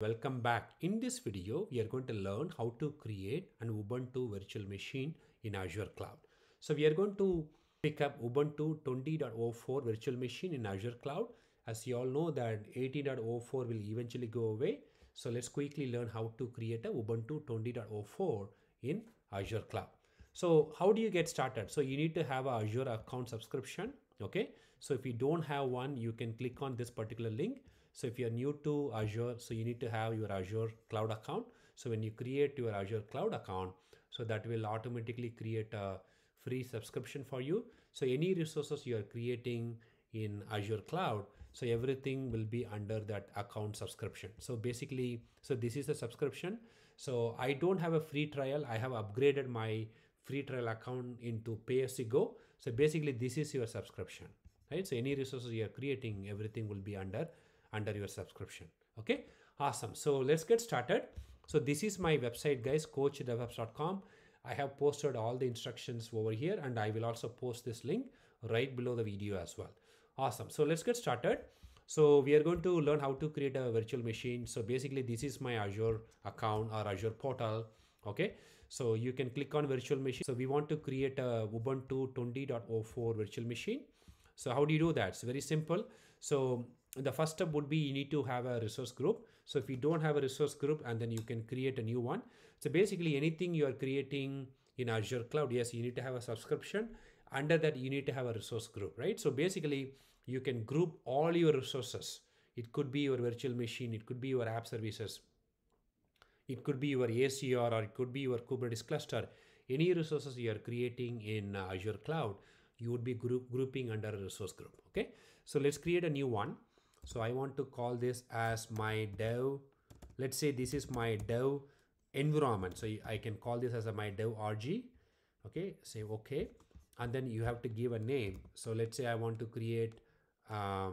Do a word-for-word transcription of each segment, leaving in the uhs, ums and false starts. Welcome back. In this video, we are going to learn how to create an Ubuntu virtual machine in Azure Cloud. So we are going to pick up Ubuntu twenty point oh four virtual machine in Azure Cloud. As you all know that eighteen point oh four will eventually go away. So let's quickly learn how to create a Ubuntu twenty point oh four in Azure Cloud. So how do you get started? So you need to have an Azure account subscription. Okay. So if you don't have one, you can click on this particular link. So if you're new to Azure, so you need to have your Azure Cloud account. So when you create your Azure Cloud account, so that will automatically create a free subscription for you. So any resources you are creating in Azure Cloud, so everything will be under that account subscription. So basically, so this is a subscription. So I don't have a free trial. I have upgraded my free trial account into pay as you go. So basically this is your subscription, right? So any resources you are creating, everything will be under under your subscription. Okay, awesome. So let's get started. So this is my website, guys, coach devops dot com. I have posted all the instructions over here, and I will also post this link right below the video as well. Awesome. So let's get started. So we are going to learn how to create a virtual machine. So basically this is my Azure account or Azure portal. Okay, so you can click on virtual machine. So we want to create a Ubuntu twenty point oh four virtual machine. So how do you do that? It's very simple. So the first step would be you need to have a resource group. So if you don't have a resource group, and then you can create a new one. So basically anything you are creating in Azure Cloud, yes, you need to have a subscription. Under that, you need to have a resource group, right? So basically you can group all your resources. It could be your virtual machine. It could be your app services. It could be your A C R, or it could be your Kubernetes cluster. Any resources you are creating in Azure Cloud, you would be group, grouping under a resource group. Okay, so let's create a new one. So I want to call this as my dev. Let's say this is my dev environment. So I can call this as a my dev R G. Okay, say okay. And then you have to give a name. So let's say I want to create uh,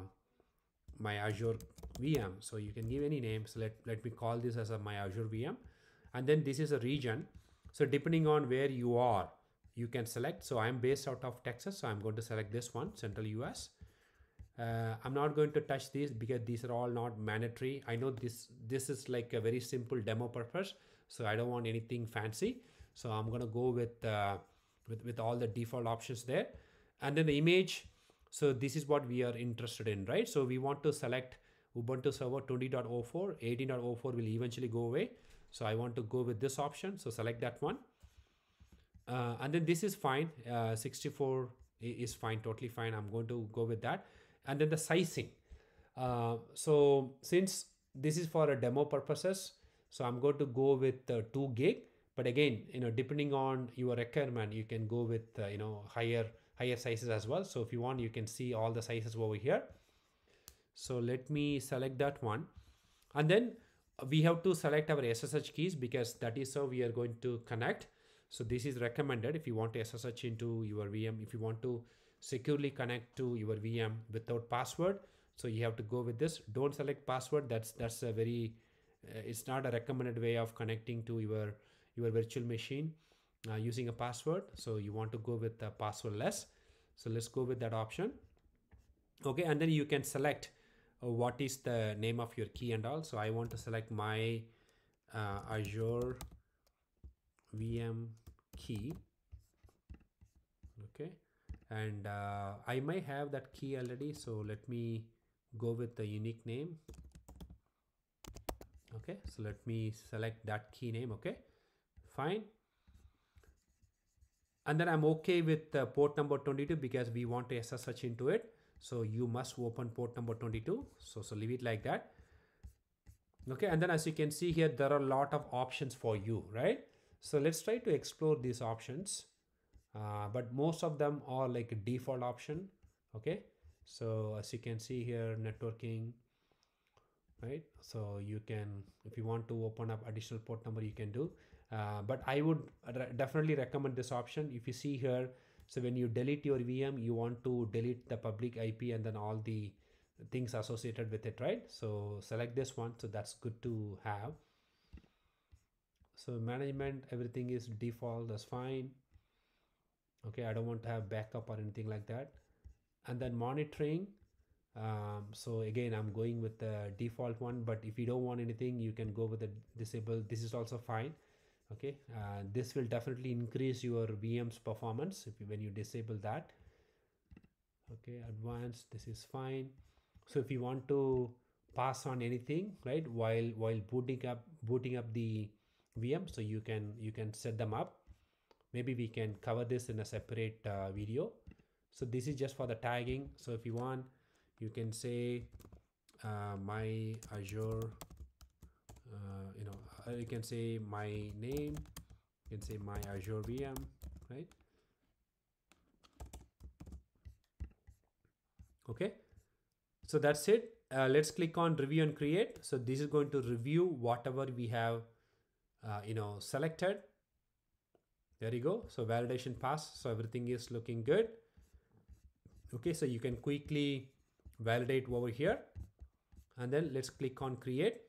my Azure V M. So you can give any name. So let, let me call this as a my Azure V M. And then this is a region. So depending on where you are, you can select. So I'm based out of Texas. So I'm going to select this one, Central U S. Uh, I'm not going to touch these because these are all not mandatory. I know this, this is like a very simple demo purpose. So I don't want anything fancy. So I'm going to go with, uh, with, with all the default options there. And then the image. So this is what we are interested in, right? So we want to select Ubuntu Server twenty point oh four, eighteen point oh four will eventually go away. So I want to go with this option. So select that one. Uh, and then this is fine. Uh, sixty-four is fine, totally fine. I'm going to go with that. And then the sizing. Uh, so since this is for a demo purposes, so I'm going to go with uh, two gig. But again, you know, depending on your requirement, you can go with, uh, you know, higher, higher sizes as well. So if you want, you can see all the sizes over here. So let me select that one. And then we have to select our S S H keys because that is how we are going to connect. So this is recommended if you want to S S H into your V M, if you want to securely connect to your V M without password. So you have to go with this. Don't select password. That's, that's a very, uh, it's not a recommended way of connecting to your, your virtual machine uh, using a password. So you want to go with the passwordless. So let's go with that option. Okay. And then you can select uh, what is the name of your key and all. So I want to select my uh, Azure V M key. Okay. And uh, I may have that key already. So let me go with the unique name. Okay. So let me select that key name. Okay, fine. And then I'm okay with uh, port number twenty-two because we want to S S H into it. So you must open port number twenty-two. So, so leave it like that. Okay. And then as you can see here, there are a lot of options for you, right? So let's try to explore these options. Uh, but most of them are like a default option. Okay. So as you can see here, networking, right? So you can, if you want to open up additional port number, you can do, uh, but I would re- definitely recommend this option. If you see here, so when you delete your V M, you want to delete the public I P and then all the things associated with it, right? So select this one. So that's good to have. So management, everything is default. That's fine. Okay, I don't want to have backup or anything like that. And then monitoring, Um, so again, I'm going with the default one, but if you don't want anything, you can go with the disable. This is also fine. Okay, uh, this will definitely increase your V M's performance if you, when you disable that. Okay, advanced, this is fine. So if you want to pass on anything, right, while while booting up booting up the V M, so you can you can set them up. Maybe we can cover this in a separate uh, video. So this is just for the tagging. So if you want, you can say uh, my Azure, uh, you know, you can say my name, you can say my Azure V M, right? Okay, so that's it. Uh, let's click on review and create. So this is going to review whatever we have, uh, you know, selected. There you go. So validation passed. So everything is looking good. Okay, so you can quickly validate over here, and then let's click on create.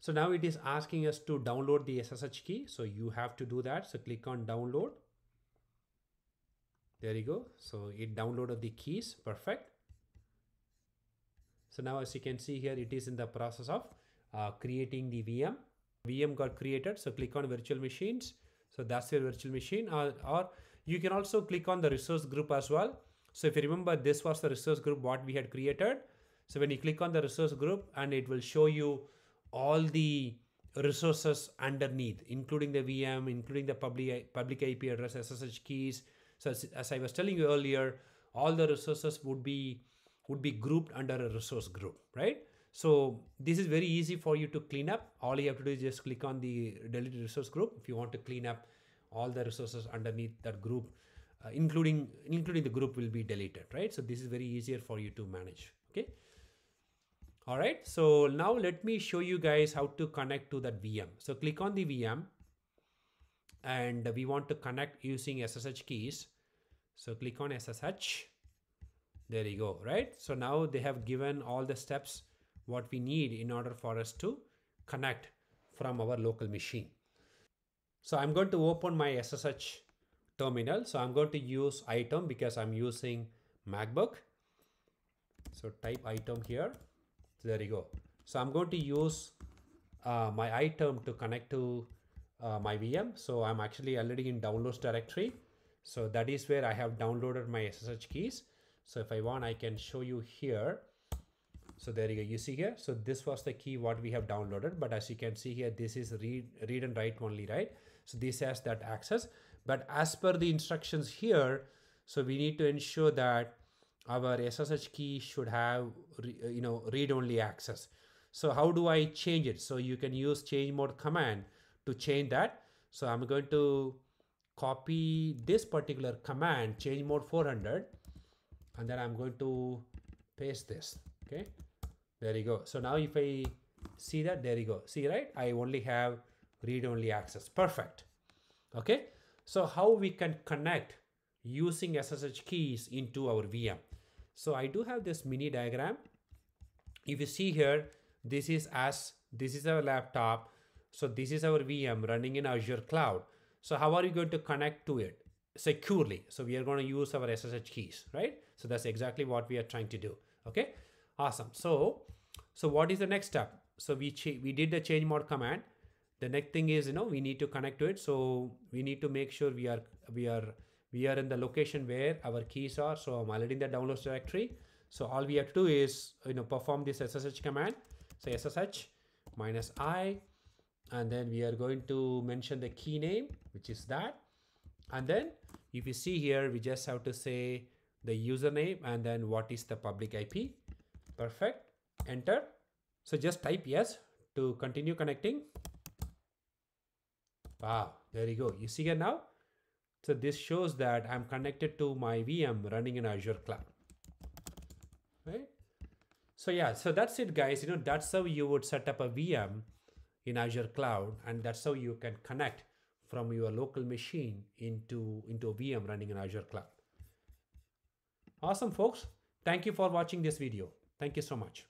So now it is asking us to download the S S H key. So you have to do that. So click on download. There you go. So it downloaded the keys. Perfect. So now as you can see here, it is in the process of uh, creating the V M. V M got created. So click on virtual machines. So that's your virtual machine, or, or you can also click on the resource group as well. So if you remember, this was the resource group what we had created. So when you click on the resource group, and it will show you all the resources underneath, including the V M, including the public, public I P address, S S H keys. So as, as I was telling you earlier, all the resources would be, would be grouped under a resource group, right? So this is very easy for you to clean up. All you have to do is just click on the deleted resource group if you want to clean up all the resources underneath that group, uh, including, including the group will be deleted, right? So this is very easier for you to manage, okay? All right, so now let me show you guys how to connect to that V M. So click on the V M, and we want to connect using S S H keys. So click on S S H, there you go, right? So now they have given all the steps what we need in order for us to connect from our local machine. So I'm going to open my S S H terminal. So I'm going to use iTerm because I'm using MacBook. So type iTerm here. So there you go. So I'm going to use uh, my iTerm to connect to uh, my V M. So I'm actually already in downloads directory. So that is where I have downloaded my S S H keys. So if I want, I can show you here. So there you go, you see here. So this was the key what we have downloaded, but as you can see here, this is read, read and write only, right? So this has that access, but as per the instructions here, so we need to ensure that our S S H key should have, you know, read only access. So how do I change it? So you can use change mode command to change that. So I'm going to copy this particular command, change mode four hundred, and then I'm going to paste this. Okay, there you go. So now if I see that, there you go. See, right? I only have read only access. Perfect. Okay. So how we can connect using S S H keys into our V M. So I do have this mini diagram. If you see here, this is us, this is our laptop. So this is our V M running in Azure cloud. So how are you going to connect to it securely? So we are going to use our S S H keys, right? So that's exactly what we are trying to do. Okay. Awesome. So, so what is the next step? So we we did the change mode command. The next thing is, you know, we need to connect to it. So we need to make sure we are, we are, we are in the location where our keys are. So I'm already in the downloads directory. So all we have to do is, you know, perform this S S H command. Say S S H minus I, and then we are going to mention the key name, which is that. And then if you see here, we just have to say the username and then what is the public I P. Perfect. Enter. So just type yes to continue connecting. Wow. There you go. You see here now. So this shows that I'm connected to my V M running in Azure cloud. Right. So yeah, so that's it guys. You know, that's how you would set up a V M in Azure cloud, and that's how you can connect from your local machine into, into a V M running in Azure cloud. Awesome folks. Thank you for watching this video. Thank you so much.